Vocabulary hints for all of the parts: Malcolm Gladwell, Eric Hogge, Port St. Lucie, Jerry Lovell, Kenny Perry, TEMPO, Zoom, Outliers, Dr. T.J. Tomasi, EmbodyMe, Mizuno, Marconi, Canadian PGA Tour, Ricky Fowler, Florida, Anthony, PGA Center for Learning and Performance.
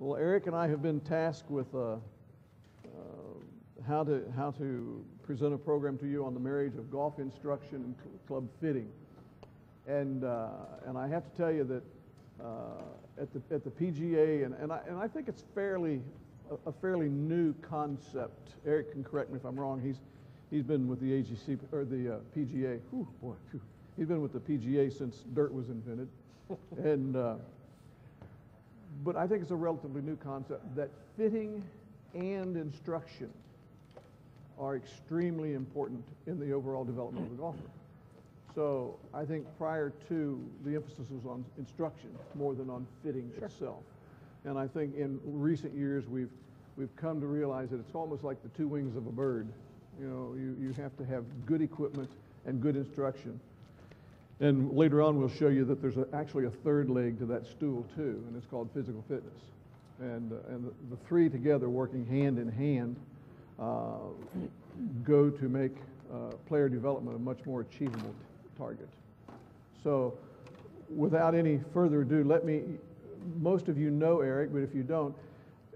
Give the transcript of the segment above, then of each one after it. Well, Eric and I have been tasked with how to present a program to you on the marriage of golf instruction and club fitting. And I have to tell you that at the PGA, and I think it's a fairly new concept. Eric can correct me if I'm wrong. He's been with the AGC or the PGA. Whew, boy, whew. He's been with the PGA since dirt was invented, and but I think it's a relatively new concept that fitting and instruction are extremely important in the overall development of the golfer. So I think prior to, the emphasis was on instruction more than on fitting itself. And I think in recent years we've come to realize that it's almost like the two wings of a bird. You know, you have to have good equipment and good instruction. And later on we'll show you that there's actually a third leg to that stool too, and it's called physical fitness. And the three together working hand in hand go to make player development a much more achievable target. So without any further ado, let me, most of you know Eric, but if you don't,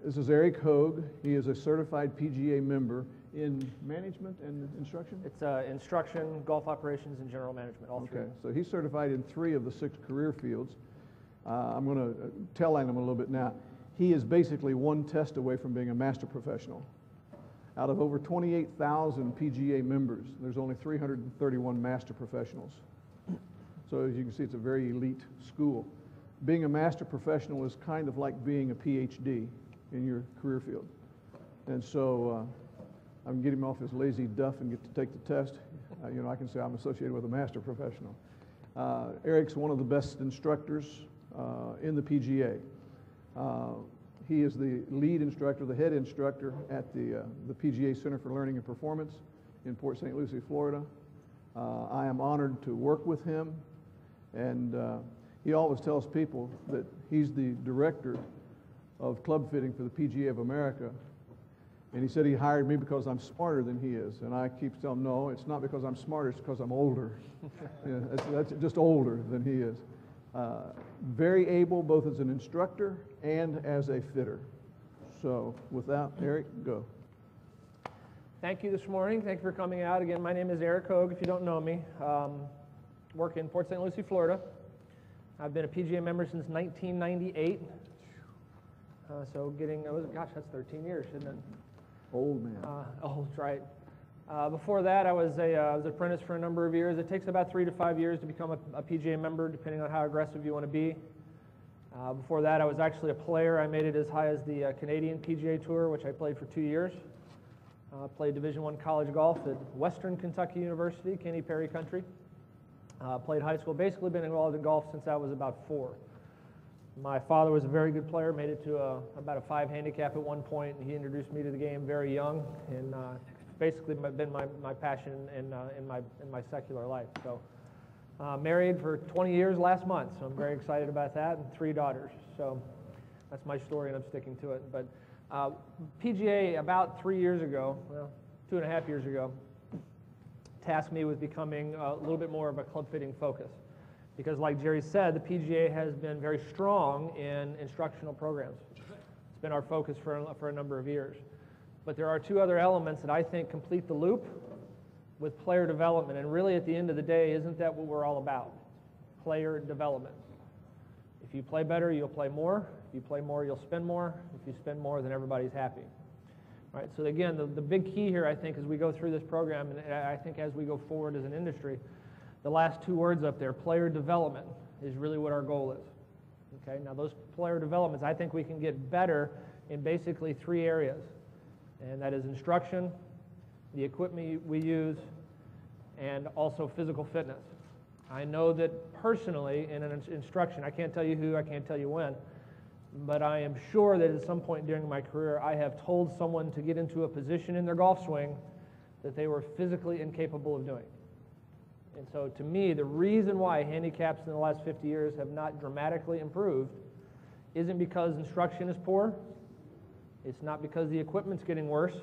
this is Eric Hogge. He is a certified PGA member in management and instruction? It's instruction, golf operations, and general management, all three. Okay, so he's certified in 3 of the 6 career fields. I'm going to tell him a little bit now. He is basically one test away from being a master professional. Out of over 28,000 PGA members, there's only 331 master professionals. So as you can see, it's a very elite school. Being a master professional is kind of like being a PhD in your career field. And so I'm getting him off his lazy duff and get to take the test. You know, I can say I'm associated with a master professional. Eric's one of the best instructors in the PGA. He is the lead instructor, the head instructor at the PGA Center for Learning and Performance in Port St. Lucie, Florida. I am honored to work with him, and he always tells people that he's the director of club fitting for the PGA of America. And he said he hired me because I'm smarter than he is. And I keep telling him, no, it's not because I'm smarter, it's because I'm older. Yeah, that's just older than he is. Very able, both as an instructor and as a fitter. So without Eric, go. Thank you this morning. Thank you for coming out. Again, my name is Eric Hogge, if you don't know me. Work in Port St. Lucie, Florida. I've been a PGA member since 1998. So getting, gosh, that's 13 years, isn't it? Old man. Oh, that's right. Before that, I was an apprentice for a number of years. It takes about 3 to 5 years to become a PGA member, depending on how aggressive you want to be. Before that, I was actually a player. I made it as high as the Canadian PGA Tour, which I played for 2 years. Played Division I college golf at Western Kentucky University, Kenny Perry Country. Played high school. Basically been involved in golf since I was about 4. My father was a very good player, made it to about a 5 handicap at one point, and he introduced me to the game very young, and basically been my passion in my secular life. So married for 20 years last month, so I'm very excited about that, and 3 daughters. So that's my story, and I'm sticking to it. But PGA, about 3 years ago, well, 2.5 years ago, tasked me with becoming a little bit more of a club fitting focus. Because like Jerry said, the PGA has been very strong in instructional programs. It's been our focus for a number of years. But there are 2 other elements that I think complete the loop with player development. And really at the end of the day, isn't that what we're all about? Player development. If you play better, you'll play more. If you play more, you'll spend more. If you spend more, then everybody's happy. All right, so again, the big key here, I think, as we go through this program, and I think as we go forward as an industry, the last 2 words up there, player development, is really what our goal is. Okay, now those player developments, I think we can get better in basically 3 areas, and that is instruction, the equipment we use, and also physical fitness. I know that personally in an instruction, I can't tell you who, I can't tell you when, but I am sure that at some point during my career, I have told someone to get into a position in their golf swing that they were physically incapable of doing. And so to me, the reason why handicaps in the last 50 years have not dramatically improved isn't because instruction is poor, it's not because the equipment's getting worse,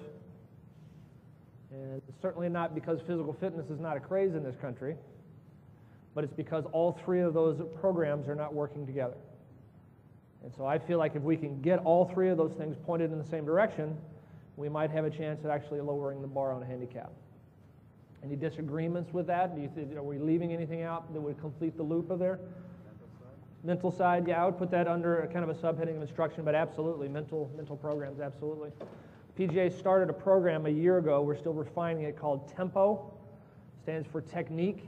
and it's certainly not because physical fitness is not a craze in this country, but it's because all 3 of those programs are not working together. And so I feel like if we can get all three of those things pointed in the same direction, we might have a chance at actually lowering the bar on handicap. Any disagreements with that? Do you think, are we leaving anything out that would complete the loop of there? Mental side, yeah, I would put that under a kind of a subheading of instruction, but absolutely, mental programs, absolutely. PGA started a program a year ago, we're still refining it, called TEMPO. Stands for technique,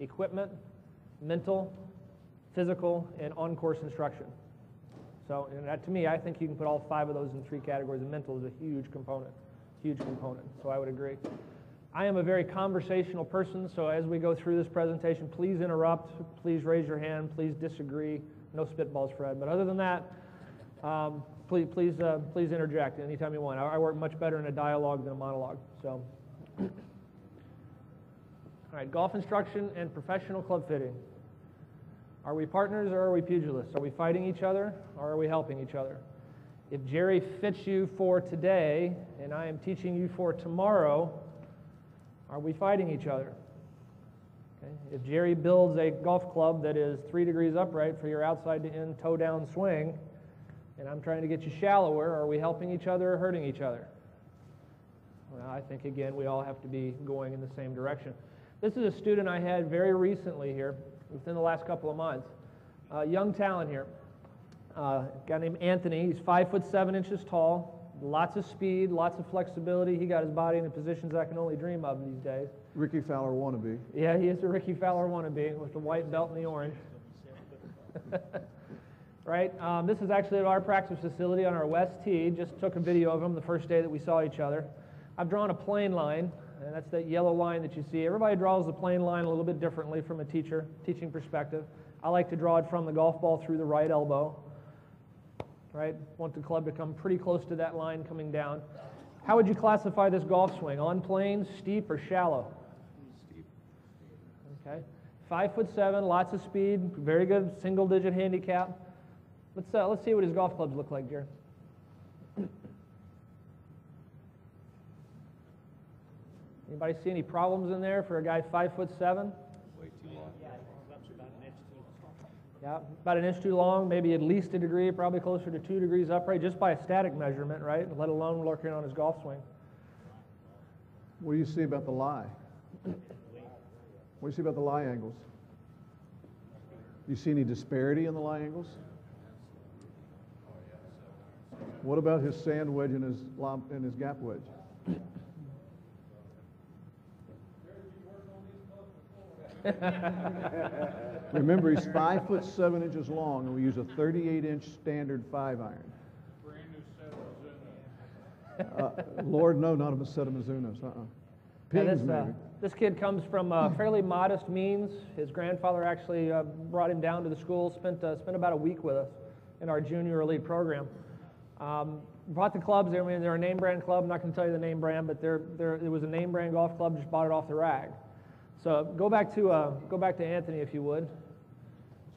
equipment, mental, physical, and on-course instruction. So, and that, to me, I think you can put all five of those in three categories, and mental is a huge component, so I would agree. I am a very conversational person, so as we go through this presentation, please interrupt, please raise your hand, please disagree. No spitballs, Fred, but other than that, please interject anytime you want. I work much better in a dialogue than a monologue, so. All right, golf instruction and professional club fitting. Are we partners or are we pugilists? Are we fighting each other or are we helping each other? If Jerry fits you for today and I am teaching you for tomorrow, are we fighting each other? Okay. If Jerry builds a golf club that is 3 degrees upright for your outside to in toe down swing, and I'm trying to get you shallower, are we helping each other or hurting each other? Well, I think, again, we all have to be going in the same direction. This is a student I had very recently here, within the last couple of months. Young talent here, a guy named Anthony. He's 5'7" tall. Lots of speed, lots of flexibility. He got his body into positions I can only dream of these days. Ricky Fowler wannabe. Yeah, he is a Ricky Fowler wannabe with the white belt and the orange. Right? This is actually at our practice facility on our West Tee. Just took a video of him the first day that we saw each other. I've drawn a plane line, and that's that yellow line that you see. Everybody draws the plane line a little bit differently from a teaching perspective. I like to draw it from the golf ball through the right elbow. Right? Want the club to come pretty close to that line coming down. How would you classify this golf swing? On plane, steep, or shallow? Steep. Okay. 5'7", lots of speed, very good single-digit handicap. Let's see what his golf clubs look like, Jerry. Anybody see any problems in there for a guy 5'7"? Way too long. Yeah, about an inch too long, maybe at least a degree, probably closer to 2 degrees upright, just by a static measurement, right? Let alone lurking on his golf swing. What do you see about the lie? What do you see about the lie angles? You see any disparity in the lie angles? What about his sand wedge and his gap wedge? Remember, he's 5'7" long, and we use a 38" standard 5-iron. Brand new set of Mizunos. Lord, no, not a set of Mizunos. This kid comes from fairly modest means. His grandfather actually brought him down to the school, spent about a week with us in our junior elite program. Bought the clubs. I mean, they're a name brand club. I'm not going to tell you the name brand, but it was a name brand golf club. Just bought it off the rag. So go back to Anthony, if you would.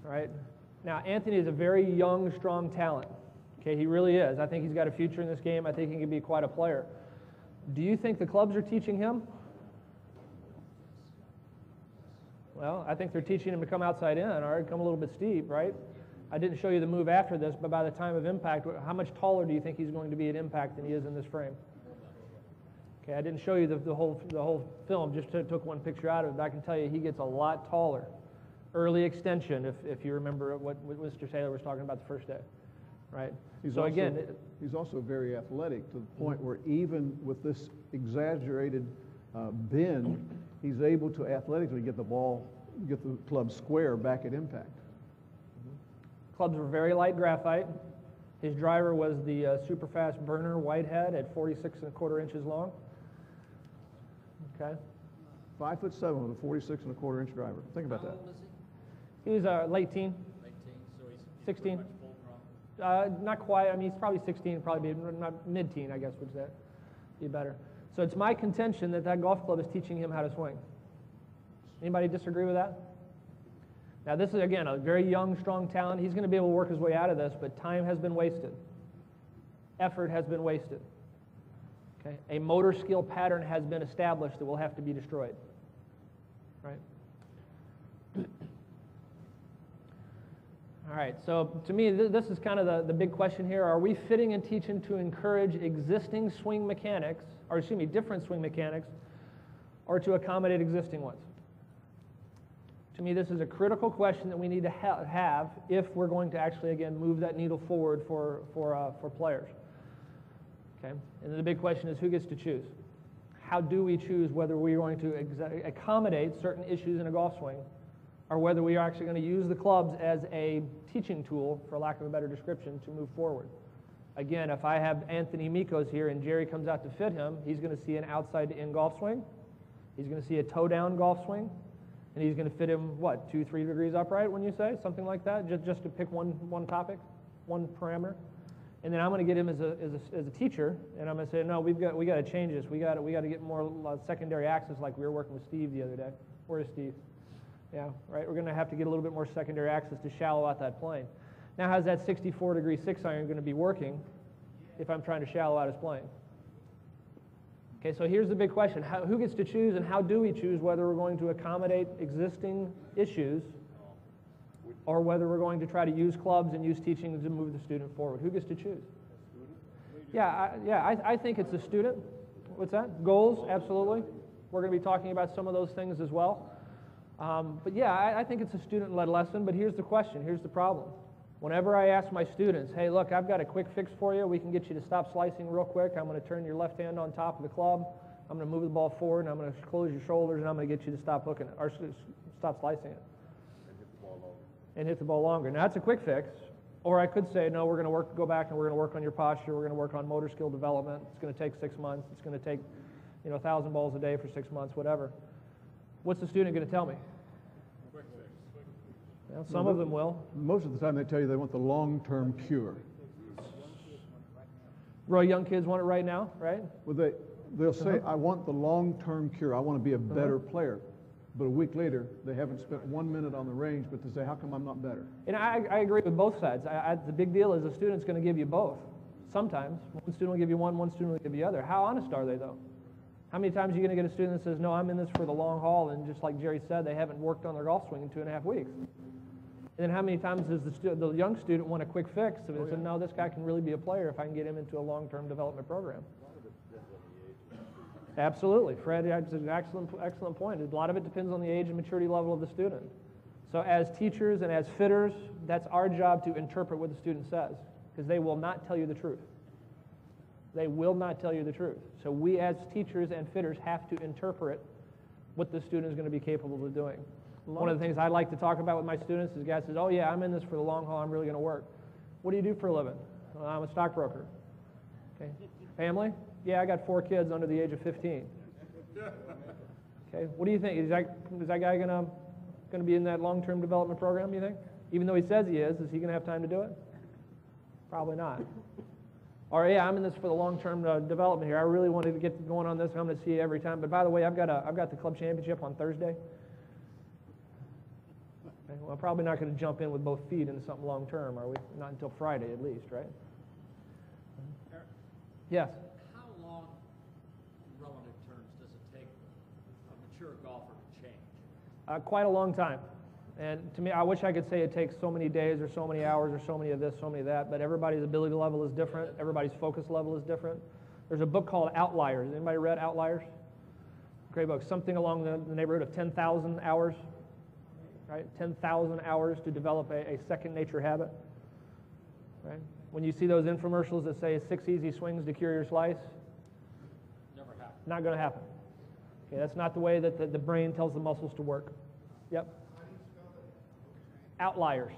All right. Now, Anthony is a very young, strong talent. Okay, he really is. I think he's got a future in this game. I think he can be quite a player. Do you think the clubs are teaching him? Well, I think they're teaching him to come outside in, or come a little bit steep, right? I didn't show you the move after this, but by the time of impact, how much taller do you think he's going to be at impact than he is in this frame? Okay, I didn't show you the whole film, just took one picture out of it, but I can tell you he gets a lot taller. Early extension, if you remember what Mr. Taylor was talking about the first day, right? He's also very athletic to the point where even with this exaggerated bend, he's able to athletically get the club square back at impact. Clubs were very light graphite. His driver was the super fast Burner Whitehead at 46¼ inches long. Okay. 5'7" with a 46¼ inch driver. Think about that. How old is he? He's late teen. Late teen, so he's 16. Pretty much full grown. Not quite. I mean, he's probably 16. Probably not mid teen, I guess. Would that be better? So it's my contention that golf club is teaching him how to swing. Anybody disagree with that? Now, this is, again, a very young, strong talent. He's going to be able to work his way out of this, but time has been wasted. Effort has been wasted. Okay? A motor skill pattern has been established that will have to be destroyed. Right? All right, so to me, this is kind of the big question here. Are we fitting and teaching to encourage existing swing mechanics, or excuse me, different swing mechanics, or to accommodate existing ones? To me, this is a critical question that we need to have if we're going to actually, again, move that needle forward for players. Okay, and then the big question is who gets to choose? How do we choose whether we're going to accommodate certain issues in a golf swing, or whether we are actually going to use the clubs as a teaching tool, for lack of a better description, to move forward? Again, if I have Anthony Mikos here and Jerry comes out to fit him, he's going to see an outside-to-in golf swing, he's going to see a toe-down golf swing, and he's going to fit him, what, 2-3 degrees upright, when you say? Something like that, just to pick one topic, one parameter. And then I'm going to get him as a teacher, and I'm going to say, no, we got to change this. We got to get more secondary access, like we were working with Steve the other day. Where is Steve? Yeah, right? We're going to have to get a little bit more secondary access to shallow out that plane. Now, how's that 64-degree 6-iron going to be working if I'm trying to shallow out his plane? Okay, so here's the big question. Who gets to choose, and how do we choose whether we're going to accommodate existing issues or whether we're going to try to use clubs and use teaching to move the student forward? Who gets to choose? Yeah, I think it's the student. What's that? Goals, absolutely. We're going to be talking about some of those things as well. But yeah, I think it's a student-led lesson, but here's the question, here's the problem. Whenever I ask my students, hey, look, I've got a quick fix for you. We can get you to stop slicing real quick. I'm going to turn your left hand on top of the club. I'm going to move the ball forward, and I'm going to close your shoulders, and I'm going to get you to stop hooking it, or stop slicing it. And hit the ball longer. And hit the ball longer. Now, that's a quick fix. Or I could say, no, we're going to go back, and we're going to work on your posture. We're going to work on motor skill development. It's going to take 6 months. It's going to take, 1,000 balls a day for 6 months, whatever. What's the student going to tell me? Quick fix. Now, some of them will. Most of the time they tell you they want the long-term cure. Really young kids want it right now, right? Well, they'll say, I want the long-term cure. I want to be a better player. But a week later, they haven't spent 1 minute on the range, but they say, how come I'm not better? And I agree with both sides. The big deal is the student's going to give you both. Sometimes. One student will give you one student will give you the other. How honest are they, though? How many times are you going to get a student that says, no, I'm in this for the long haul, and just like Jerry said, they haven't worked on their golf swing in 2.5 weeks? And then how many times does the young student want a quick fix? And they say, no, this guy can really be a player if I can get him into a long-term development program. Absolutely. Fred, that's an excellent point. A lot of it depends on the age and maturity level of the student. So as teachers and as fitters, that's our job to interpret what the student says, because they will not tell you the truth. They will not tell you the truth. So we as teachers and fitters have to interpret what the student is going to be capable of doing. One of the things I like to talk about with my students is a guy says, oh yeah, I'm in this for the long haul, I'm really going to work. What do you do for a living? Well, I'm a stockbroker. Okay. Family? Yeah, I got 4 kids under the age of 15. Okay. What do you think? Is that guy going to be in that long-term development program, you think? Even though he says he is he going to have time to do it? Probably not. Or, yeah, I'm in this for the long-term development here. I really wanted to get going on this. I'm going to see you every time. But by the way, I've got the club championship on Thursday. Okay, well, I'm probably not going to jump in with both feet into something long-term, are we? Not until Friday, at least, right? Eric, yes? How long, in relative terms, does it take a mature golfer to change? Quite a long time. And to me, I wish I could say it takes so many days or so many hours or so many of this, so many of that, but everybody's ability level is different. Everybody's focus level is different. There's a book called Outliers. Anybody read Outliers? Great book. Something along the neighborhood of 10,000 hours, right? 10,000 hours to develop a second nature habit, right? When you see those infomercials that say 6 easy swings to cure your slice, never happen. Not going to happen. Okay, that's not the way that the brain tells the muscles to work. Yep. Outliers.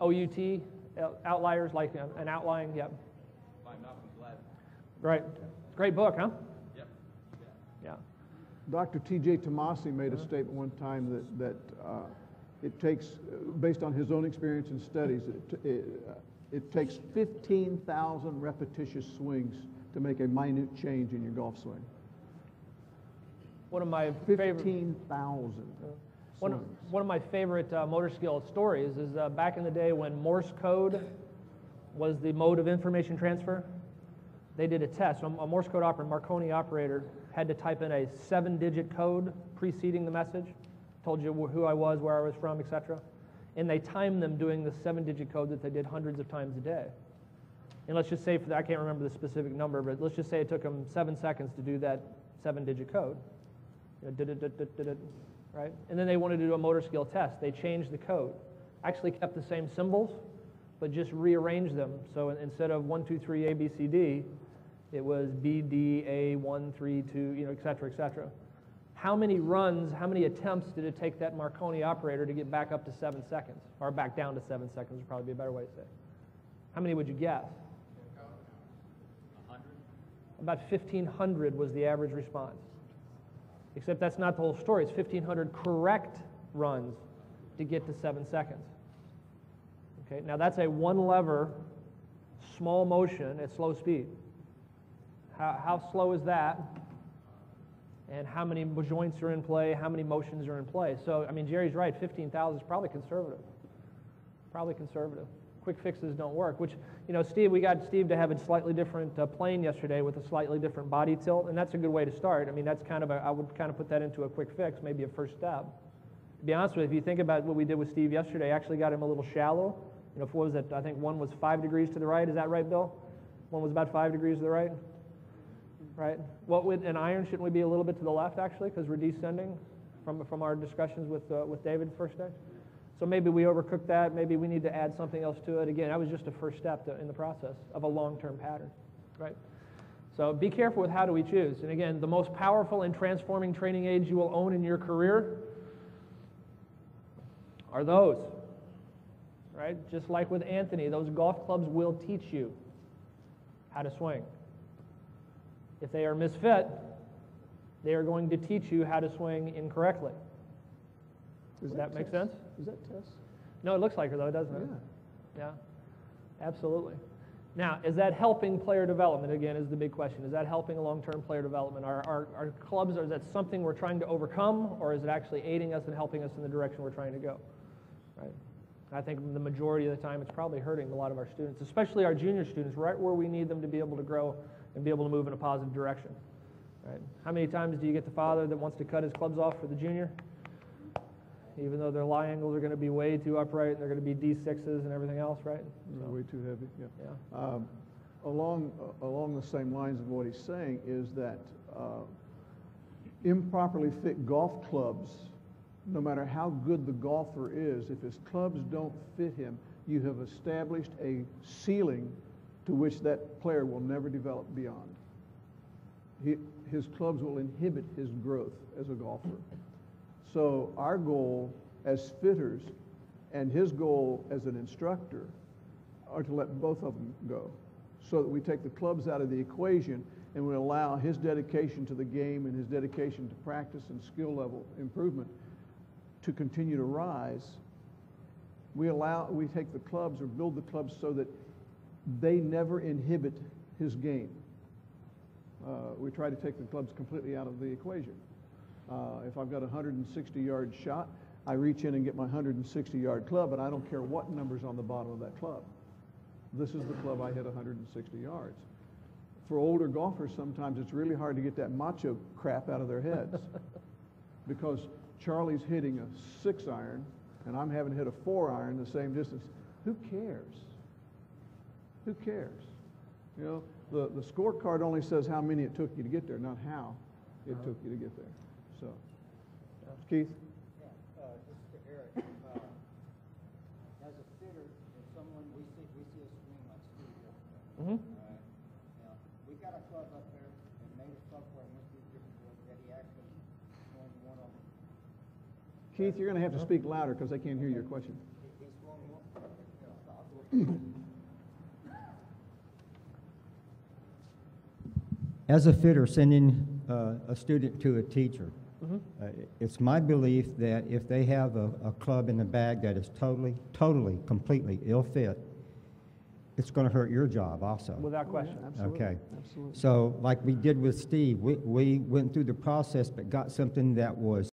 O-U-T, outliers, like an outlying, yep. By Malcolm Gladwell. Right. Great book, huh? Yep. Yeah. Dr. T.J. Tomasi made a statement one time that it takes, based on his own experience and studies, it takes 15,000 repetitious swings to make a minute change in your golf swing. One of my favorite. 15,000. One of my favorite motor skill stories is back in the day when Morse code was the mode of information transfer, they did a test. So a Morse code operator, Marconi operator, had to type in a 7-digit code preceding the message, told you who I was, where I was from, etc. and they time them doing the 7-digit code that they did hundreds of times a day. And let's just say, for that, I can't remember the specific number, but let's just say it took them 7 seconds to do that 7-digit code. You know, right? And then they wanted to do a motor skill test. They changed the code. Actually kept the same symbols, but just rearranged them. So instead of 1, 2, 3, A, B, C, D, it was B, D, A, 1, 3, 2, you know, et cetera, et cetera. How many runs, how many attempts did it take that Marconi operator to get back up to 7 seconds? Or back down to 7 seconds would probably be a better way to say it. How many would you guess? 100. About 1,500 was the average response. Except that's not the whole story. It's 1,500 correct runs to get to 7 seconds. Okay, now that's a one-lever, small motion at slow speed. How slow is that? And how many joints are in play? How many motions are in play? So, I mean, Jerry's right. 15,000 is probably conservative. Probably conservative. Quick fixes don't work, which, you know, Steve, we got Steve to have a slightly different plane yesterday with a slightly different body tilt, and that's a good way to start. I mean, that's kind of a, I would kind of put that into a quick fix, maybe a first step. To be honest with you, if you think about what we did with Steve yesterday, I actually got him a little shallow. You know, what was it? I think one was 5 degrees to the right. Is that right, Bill? One was about 5 degrees to the right? Right? What would an iron, shouldn't we be a little bit to the left, actually, because we're descending from our discussions with David the first day? So maybe we overcooked that. Maybe we need to add something else to it. Again, that was just a first step in the process of a long-term pattern, right? So be careful with how do we choose. And again, the most powerful and transforming training aids you will own in your career are those, right? Just like with Anthony, those golf clubs will teach you how to swing. If they are misfit, they are going to teach you how to swing incorrectly. Does that make sense? Is that Tess? No, it looks like her though, doesn't it? Yeah. Yeah, absolutely. Now, is that helping player development? Again, is the big question. Is that helping long-term player development? Our clubs, is that something we're trying to overcome, or is it actually aiding us and helping us in the direction we're trying to go? Right. I think the majority of the time it's probably hurting a lot of our students, especially our junior students, right where we need them to be able to grow and be able to move in a positive direction. Right. How many times do you get the father that wants to cut his clubs off for the junior? Even though their lie angles are going to be way too upright, and they're going to be D6s and everything else, right? So. Way too heavy, yeah. Yeah. Along the same lines of what he's saying is that improperly fit golf clubs, no matter how good the golfer is, if his clubs don't fit him, you have established a ceiling to which that player will never develop beyond. His clubs will inhibit his growth as a golfer. So our goal as fitters and his goal as an instructor are to let both of them go so that we take the clubs out of the equation and we allow his dedication to the game and his dedication to practice and skill level improvement to continue to rise. We take the clubs or build the clubs so that they never inhibit his game. We try to take the clubs completely out of the equation. If I've got a 160-yard shot, I reach in and get my 160-yard club, and I don't care what number's on the bottom of that club. This is the club I hit 160 yards. For older golfers, sometimes it's really hard to get that macho crap out of their heads because Charlie's hitting a 6-iron, and I'm having to hit a 4-iron the same distance. Who cares? Who cares? You know, the scorecard only says how many it took you to get there, not how it took you to get there. So, Keith? Yeah, just to Eric. As a fitter, if someone, we see a swing like Steve yesterday. Mm-hmm. All right. Now, we got a club up there and made a club where it must be different that he actually swung one of them. Keith, you're going to have to speak louder because I can't hear your question. He swung one. As a fitter, sending a student to a teacher, mm-hmm. It's my belief that if they have a club in the bag that is totally, completely ill-fit, it's going to hurt your job also. Without question. Oh, yeah, absolutely. Okay. Absolutely. So like we did with Steve, we went through the process but got something that was